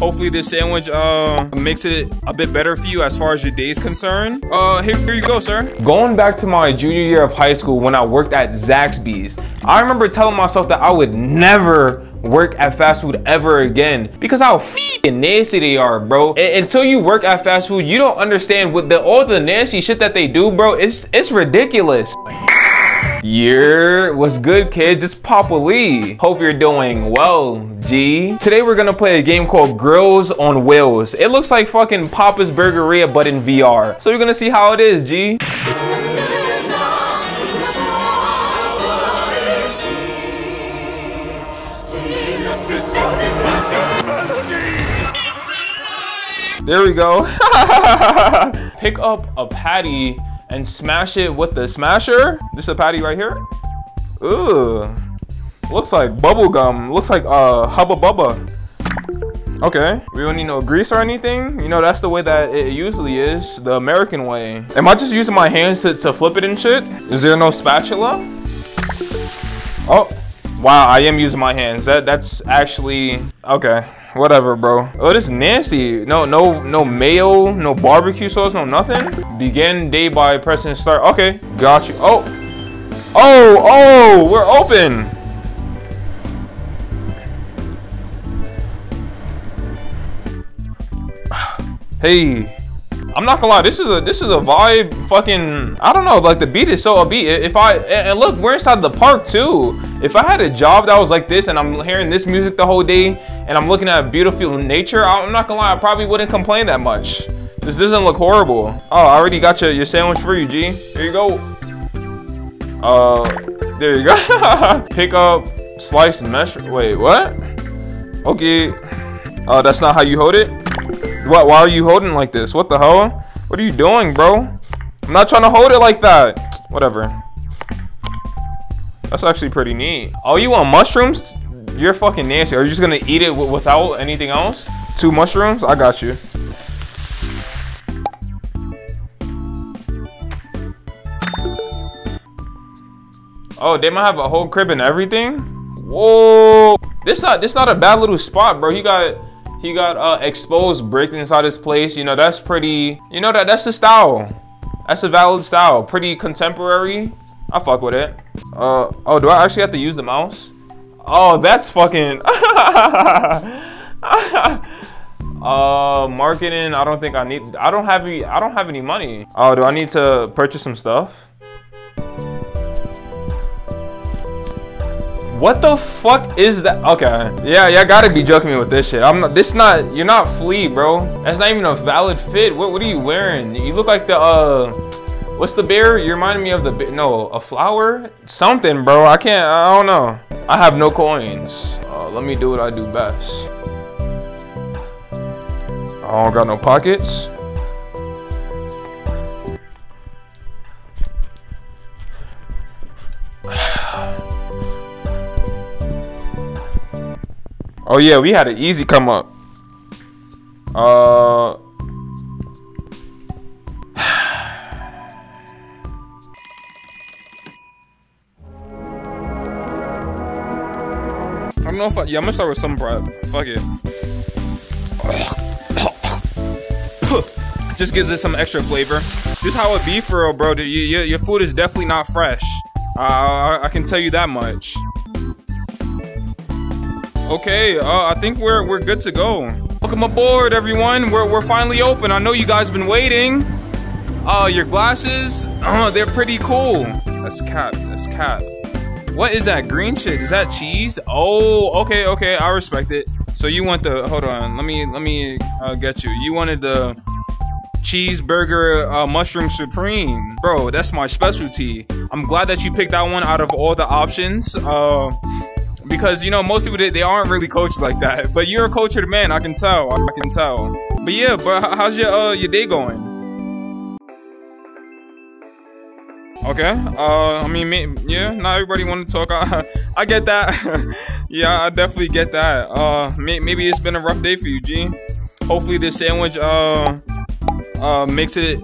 Hopefully this sandwich makes it a bit better for you as far as your day's concerned. Here you go, sir. Going back to my junior year of high school when I worked at Zaxby's, I remember telling myself that I would never work at fast food ever again because how f***ing nasty they are, bro. And until you work at fast food, you don't understand what all the nasty shit that they do, bro. It's ridiculous. Yeah, what's good, kids? It's Papa Lee. Hope you're doing well, G. Today we're gonna play a game called Grills on Wheels. It looks like fucking Papa's Burgeria, but in VR. So we're gonna see how it is, G. There we go. Pick up a patty and smash it with the smasher. This is a patty right here. Ooh, looks like bubble gum. Looks like Hubba Bubba. Okay, we don't need no grease or anything. You know, that's the way that it usually is, the American way. Am I just using my hands to flip it and shit? Is there no spatula? Oh, wow, I am using my hands. That's actually, okay. Whatever, bro. Oh, this is nasty. No mayo, no barbecue sauce, no nothing. Begin day by pressing start. Okay, got you. Oh, we're open. Hey, I'm not gonna lie, this is a vibe. Fucking, I don't know, like the beat is so upbeat. And look, we're inside the park too. If I had a job that was like this and I'm hearing this music the whole day and I'm looking at beautiful nature, I'm not gonna lie, I probably wouldn't complain that much. This doesn't look horrible. Oh, I already got your sandwich for you, G. Here you go. There you go. Pick up sliced mesh. Wait, what? Okay. That's not how you hold it? What? Why are you holding like this? What the hell? What are you doing, bro? I'm not trying to hold it like that. Whatever. That's actually pretty neat. Oh, you want mushrooms? You're fucking nasty. Are you just gonna eat it without anything else? 2 mushrooms? I got you. Oh, they might have a whole crib and everything? Whoa. This not a bad little spot, bro. He got exposed brick inside his place. You know, that's pretty, you know, that's the style. That's a valid style. Pretty contemporary. I fuck with it. Oh, do I actually have to use the mouse? Oh, that's fucking marketing. I don't think I need, I don't have any money. Oh, do I need to purchase some stuff? What the fuck is that? Okay. Yeah, y'all gotta be joking me with this shit. You're not flea, bro. That's not even a valid fit. What are you wearing? You look like the, what's the bear? You reminded me of the bear. No, a flower? Something, bro. I don't know. I have no coins. Let me do what I do best. I don't got no pockets. Oh yeah, we had an easy come up. I don't know if I, yeah, I'm gonna start with some prep. Fuck it. Just gives it some extra flavor. This is how it be for real, bro. Your food is definitely not fresh. I can tell you that much. Okay, I think we're good to go. Welcome aboard, everyone. We're finally open. I know you guys been waiting. Your glasses, they're pretty cool. That's cap. That's cap. What is that green shit? Is that cheese? Oh, okay, I respect it. So you want the, hold on, let me get you. You wanted the cheeseburger mushroom supreme. Bro, that's my specialty. I'm glad that you picked that one out of all the options. Because, you know, most people, they aren't really coached like that. But you're a cultured man, I can tell, But yeah, but how's your day going? Okay, I mean, yeah, not everybody want to talk. I get that. Yeah, I definitely get that. Maybe it's been a rough day for you, G. Hopefully this sandwich makes it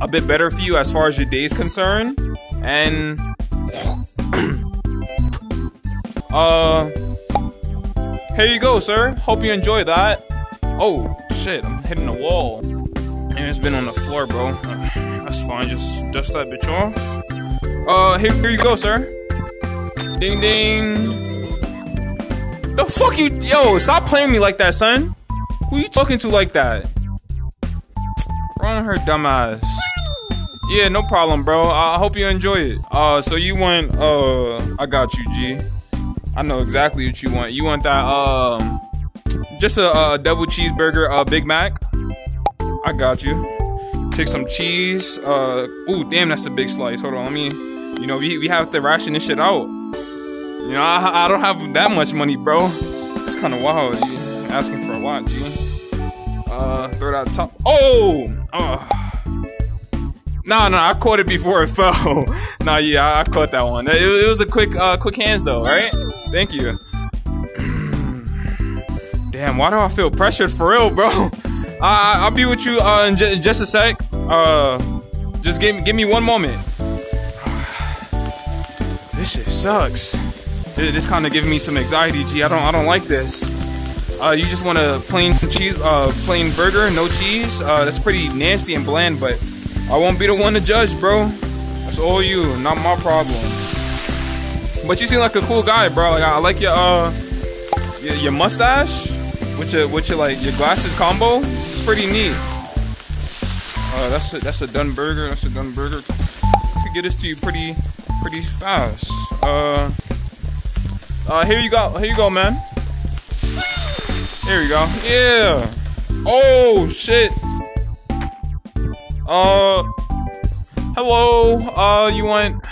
a bit better for you as far as your day's concerned. And here you go, sir. Hope you enjoy that. Oh, shit, I'm hitting the wall. And it's been on the floor, bro. That's fine, just dust that bitch off. Here you go, sir. Ding, ding. The fuck you- Yo, stop playing me like that, son. Who you talking to like that? Wrong her dumbass. Yeah, no problem, bro. I hope you enjoy it. So you want, I got you, G. I know exactly what you want. You want that, just a double cheeseburger, Big Mac? I got you. Take some cheese, ooh, damn, that's a big slice. Hold on, let me, you know, we have to ration this shit out. You know, I don't have that much money, bro. It's kind of wild, G. I'm asking for a lot, G. Throw that top. Oh! Nah, I caught it before it fell. Nah, yeah, I caught that one. It was a quick hands though, right? Thank you. Damn, why do I feel pressured for real, bro? I'll be with you in just a sec. Just give me one moment. This shit sucks. This kind of giving me some anxiety, G. I don't like this. You just want a plain cheese, plain burger, no cheese. That's pretty nasty and bland, but. I won't be the one to judge, bro. That's all you, not my problem. But you seem like a cool guy, bro. Like I like your mustache with your like your glasses combo. It's pretty neat. That's a done burger. That's a done burger. I could get this to you pretty fast. Here you go, man. Here you go. Yeah. Oh shit. Hello, you want,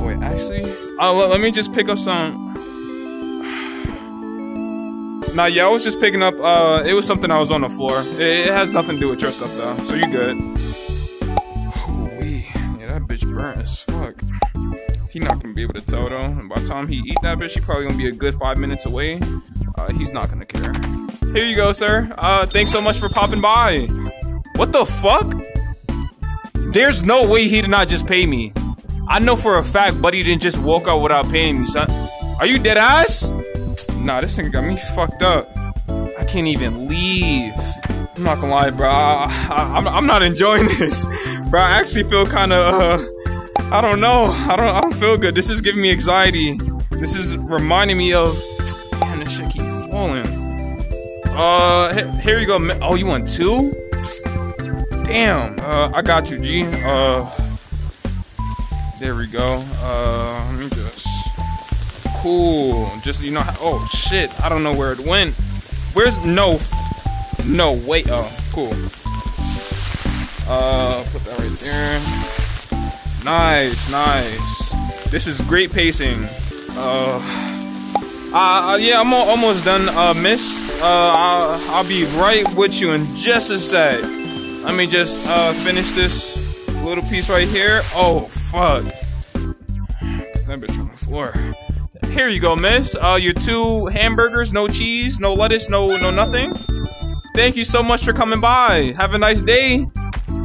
wait, actually, let me just pick up some, nah, yeah, I was just picking up, it was something I was on the floor, it has nothing to do with your stuff, though, so you good. Holy, yeah, that bitch burnt as fuck, he not gonna be able to tell, though, and by the time he eat that bitch, he probably gonna be a good 5 minutes away, he's not gonna care. Here you go, sir, thanks so much for popping by. What the fuck? There's no way he did not just pay me. I know for a fact buddy didn't just walk out without paying me, son. Are you dead ass? Nah, this thing got me fucked up. I can't even leave. I'm not gonna lie, bro. I'm not enjoying this. Bro, I actually feel kind of, I don't know. I don't feel good. This is giving me anxiety. This is reminding me of, damn, this shit keep falling. Here you go. Oh, you want two? Damn, I got you, G. There we go. Let me just... Cool. Just, you know... Oh, shit. I don't know where it went. Where's... No. No, wait. Oh, cool. Put that right there. Nice, nice. This is great pacing. Yeah, I'm almost done, miss. I'll be right with you in just a sec. Let me just finish this little piece right here. Oh, fuck. Put that bitch on the floor. Here you go, miss. Your two hamburgers, no cheese, no lettuce, no nothing. Thank you so much for coming by. Have a nice day.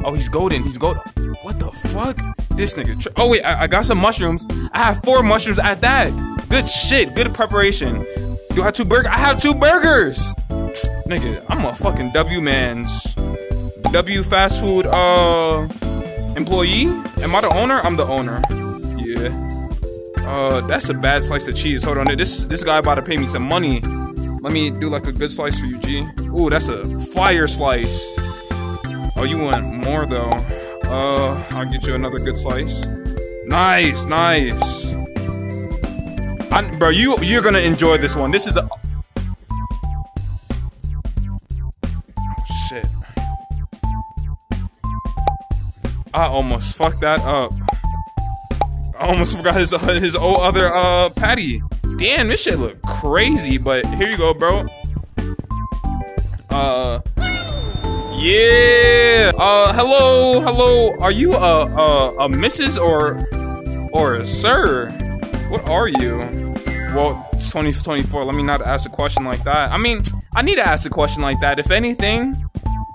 Oh, he's golden. He's golden. What the fuck? This nigga. Oh, wait. I got some mushrooms. I have 4 mushrooms at that. Good shit. Good preparation. You have 2 burgers? I have 2 burgers. Nigga, I'm a fucking W-man's. W fast food employee? Am I the owner? I'm the owner. Yeah. That's a bad slice of cheese. Hold on, this guy about to pay me some money. Let me do like a good slice for you, G. Ooh, that's a fire slice. Oh, you want more though? I'll get you another good slice. Nice, nice. Bro, you're gonna enjoy this one. This is a. I almost fucked that up. I almost forgot his old other patty. Damn, this shit look crazy, but here you go, bro. Yeah. Hello. Are you a Mrs. or a sir? What are you? Well, it's 2024. Let me not ask a question like that. I mean, I need to ask a question like that. If anything,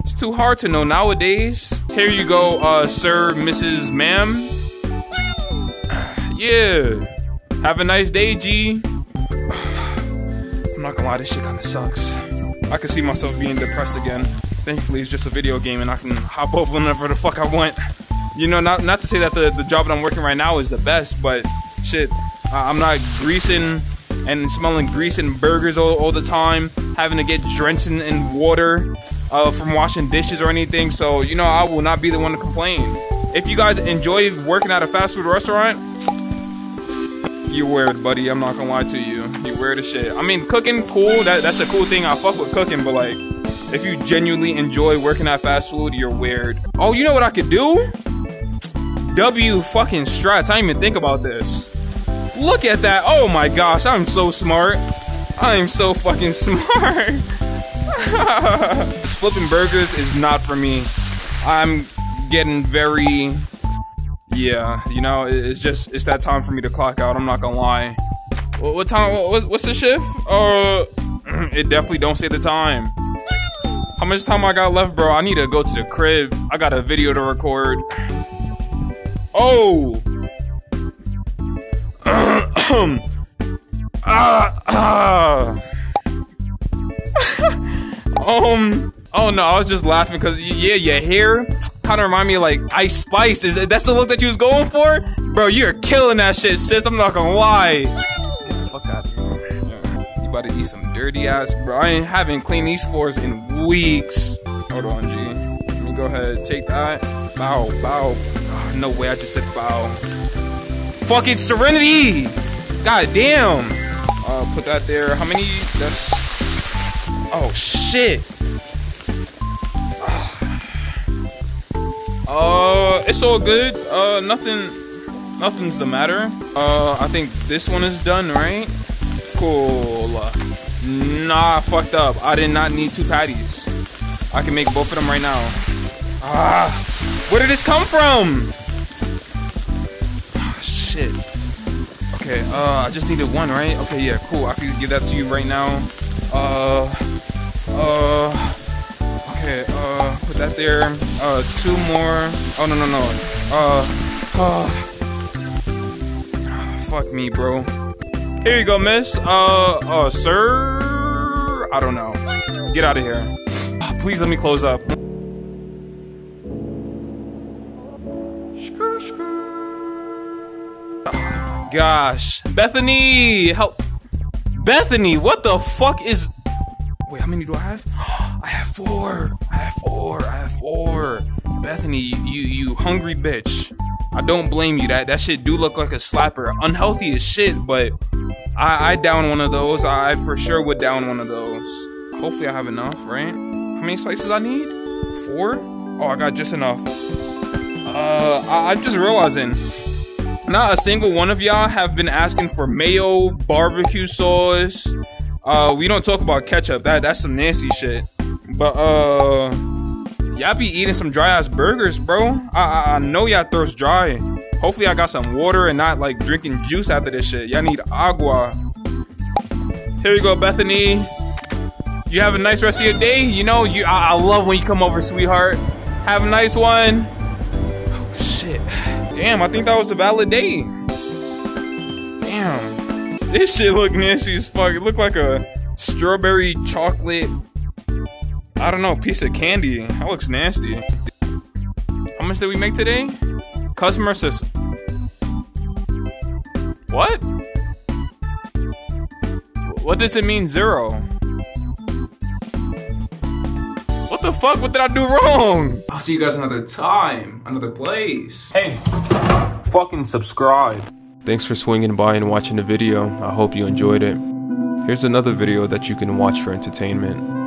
it's too hard to know nowadays. Here you go, sir, Mrs. Ma'am. Yeah. Have a nice day, G. I'm not gonna lie, this shit kinda sucks. I could see myself being depressed again. Thankfully, it's just a video game and I can hop over whenever the fuck I want. You know, not to say that the job that I'm working right now is the best, but shit, I'm not greasing and smelling grease and burgers all the time, having to get drenched in water from washing dishes or anything. So, you know, I will not be the one to complain. If you guys enjoy working at a fast food restaurant, you weird, buddy. I'm not gonna lie to you. You weird as shit. I mean, cooking, cool. That's a cool thing. I fuck with cooking, but like, if you genuinely enjoy working at fast food, you're weird. Oh, you know what I could do? W fucking strats. I didn't even think about this. Look at that. Oh my gosh, I'm so smart. I am so fucking smart. Flipping burgers is not for me. I'm getting very, yeah, you know, it's that time for me to clock out. I'm not gonna lie. What time? What's the shift? It definitely don't say the time. How much time I got left, bro? I need to go to the crib. I got a video to record. Oh. Oh no, I was just laughing because yeah, your hair kind of remind me of, like, Ice Spice. That's the look that you was going for, bro. You're killing that shit, sis. I'm not gonna lie. Get the fuck out of here. Yeah. You about to eat some dirty ass, bro. I ain't haven't cleaned these floors in weeks. Hold on, G. Let me go ahead, take that. Bow, bow. Oh, no way, I just said bow. Fucking Serenity. God damn. Put that there. How many? That's. Oh shit. It's all good. Nothing's the matter. I think this one is done, right? Cool. Nah, I fucked up. I did not need two patties. I can make both of them right now. Ah, where did this come from? Oh, shit. Okay. I just needed one, right? Okay, yeah, cool. I can give that to you right now. Okay, put that there. Two more. Oh, no. Fuck me, bro. Here you go, miss. Sir? I don't know. Get out of here. Please let me close up. Gosh. Bethany! Help. Bethany, what the fuck is... Wait, how many do I have? I have four. Bethany, you hungry bitch. I don't blame you. That shit do look like a slapper. Unhealthy as shit, but I down one of those. I for sure would down one of those. Hopefully I have enough, right? How many slices I need? Four? Oh, I got just enough. I'm just realizing not a single one of y'all have been asking for mayo, barbecue sauce. We don't talk about ketchup. That's some nasty shit. But y'all be eating some dry ass burgers, bro. I know y'all thirst dry. Hopefully I got some water and not like drinking juice after this shit. Y'all need agua. Here you go, Bethany. You have a nice rest of your day. You know, I love when you come over, sweetheart. Have a nice one. Oh shit. Damn, I think that was a valid day. Damn. This shit look nasty as fuck. It looked like a strawberry chocolate, I don't know, piece of candy. That looks nasty. How much did we make today? Customer says... What? What does it mean, zero? What the fuck? What did I do wrong? I'll see you guys another time, another place. Hey, fucking subscribe. Thanks for swinging by and watching the video. I hope you enjoyed it. Here's another video that you can watch for entertainment.